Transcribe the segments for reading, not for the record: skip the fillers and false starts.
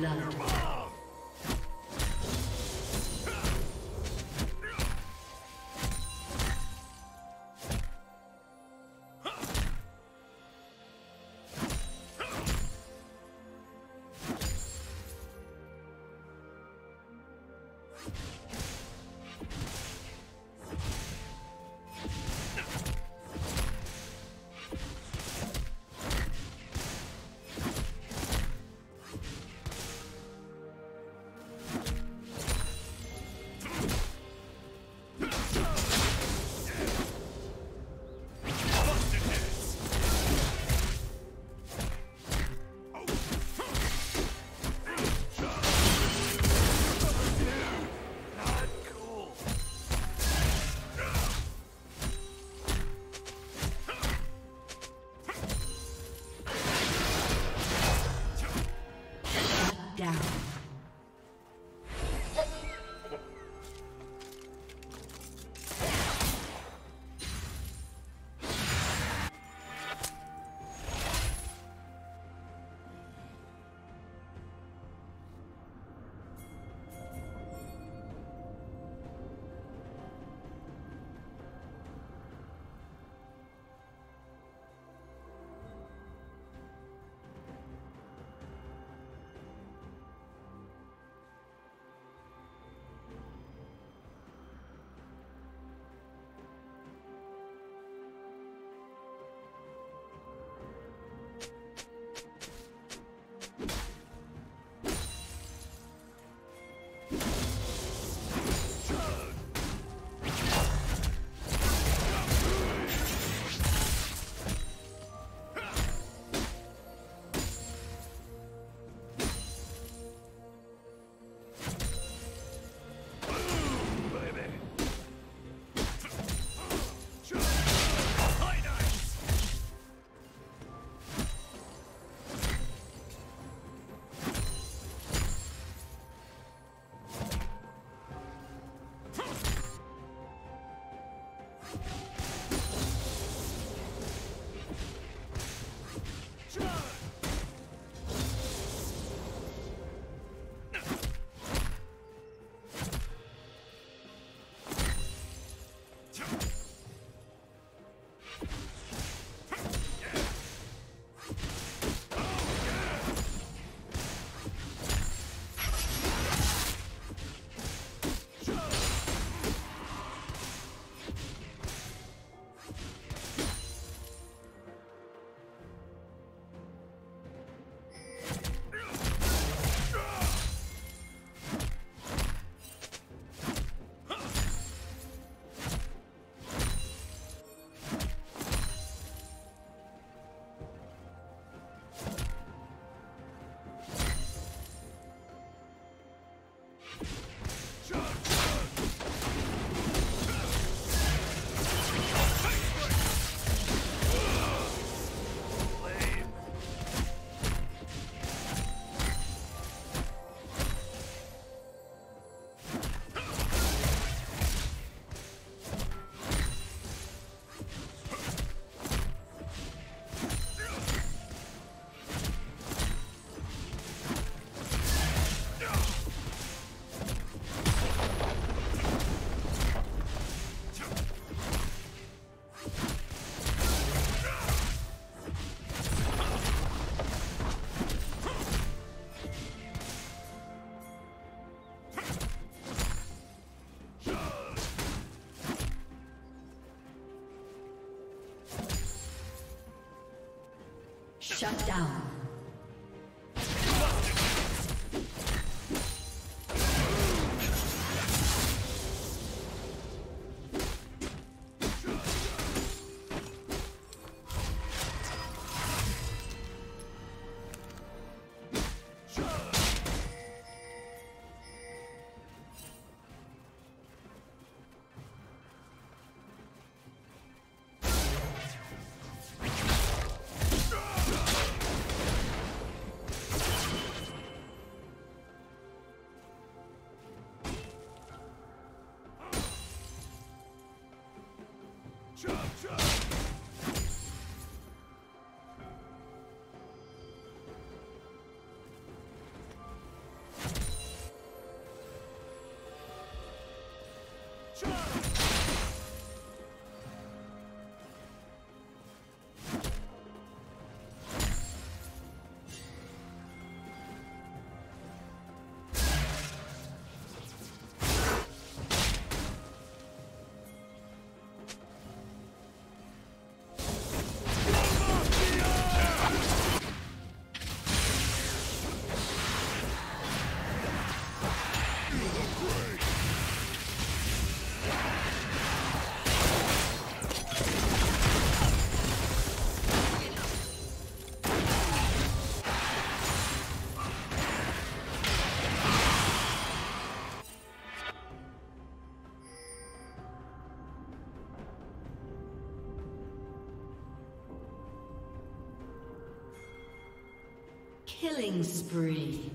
blood. Shut down. Killing spree.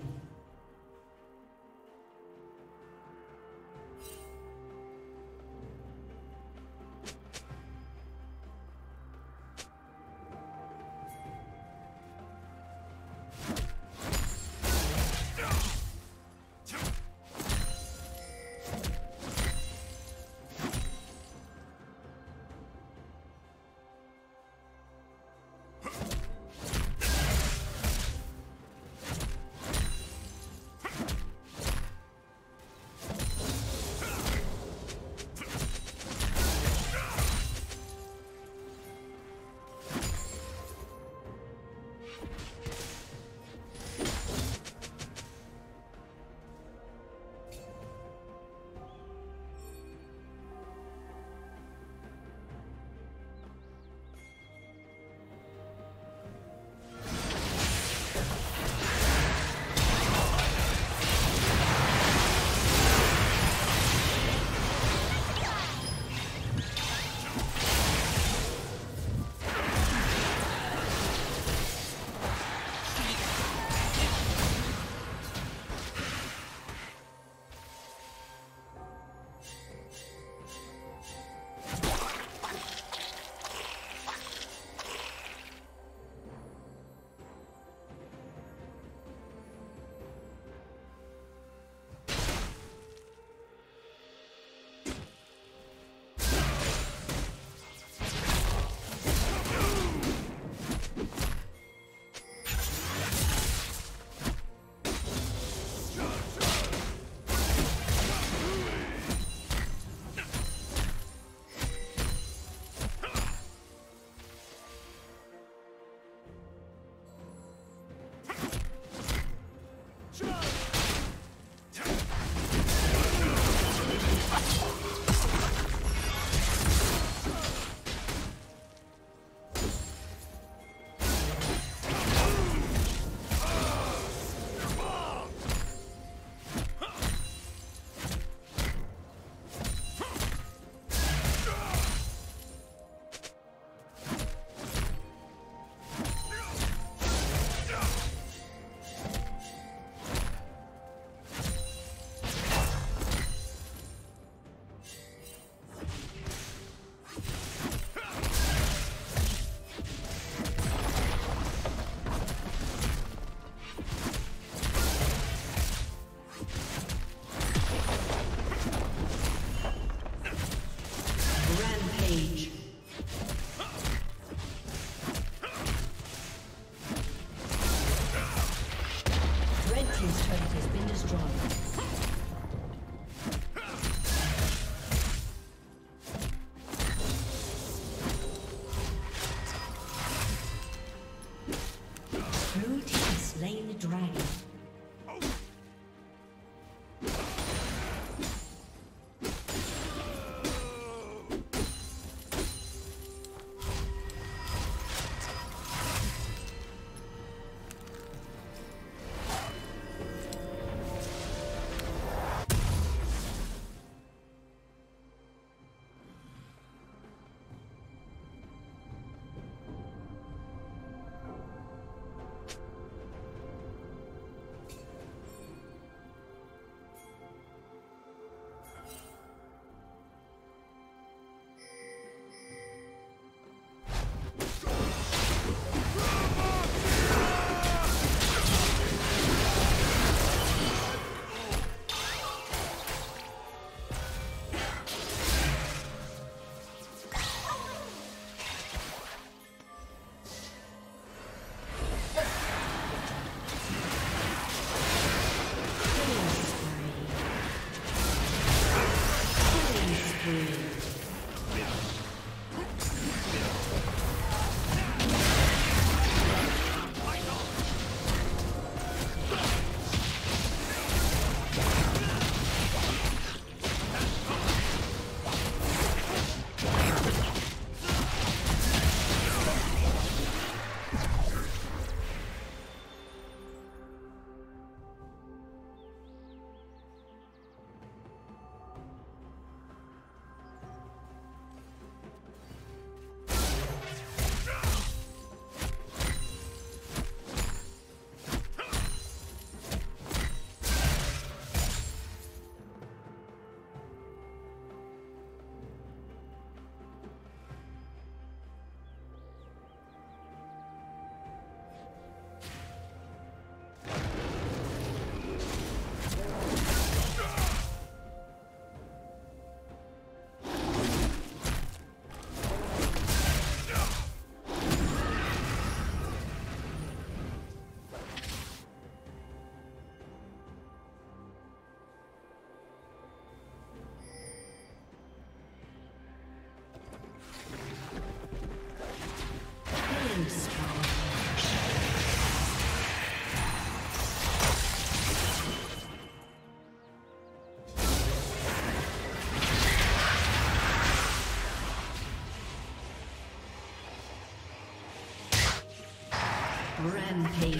Rampage.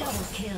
Double kill.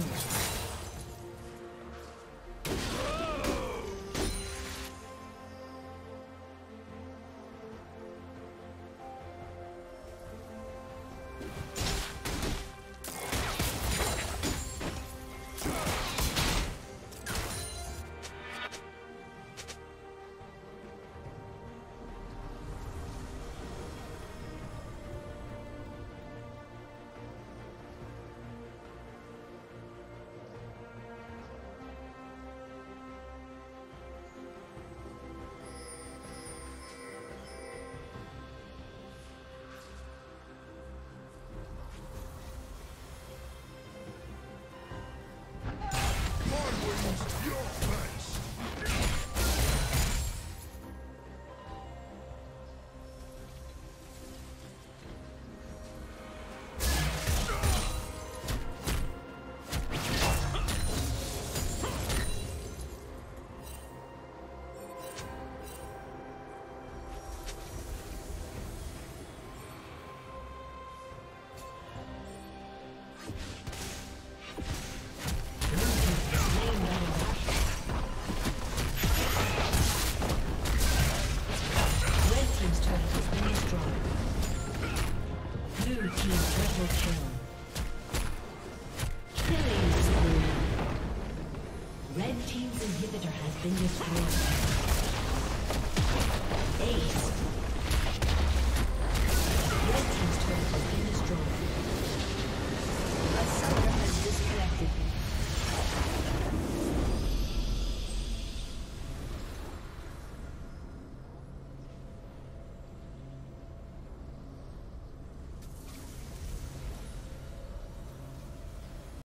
Red team's inhibitor has been destroyed. Ace.